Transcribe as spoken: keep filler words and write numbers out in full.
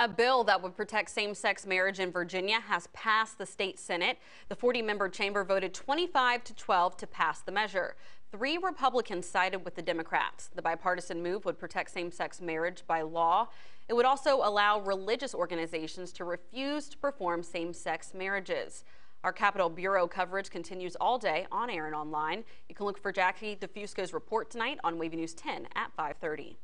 A bill that would protect same-sex marriage in Virginia has passed the state Senate. The forty-member chamber voted twenty-five to twelve to pass the measure. Three Republicans sided with the Democrats. The bipartisan move would protect same-sex marriage by law. It would also allow religious organizations to refuse to perform same-sex marriages. Our Capitol Bureau coverage continues all day on air and online. You can look for Jackie DeFusco's report tonight on Wavy News ten at five thirty.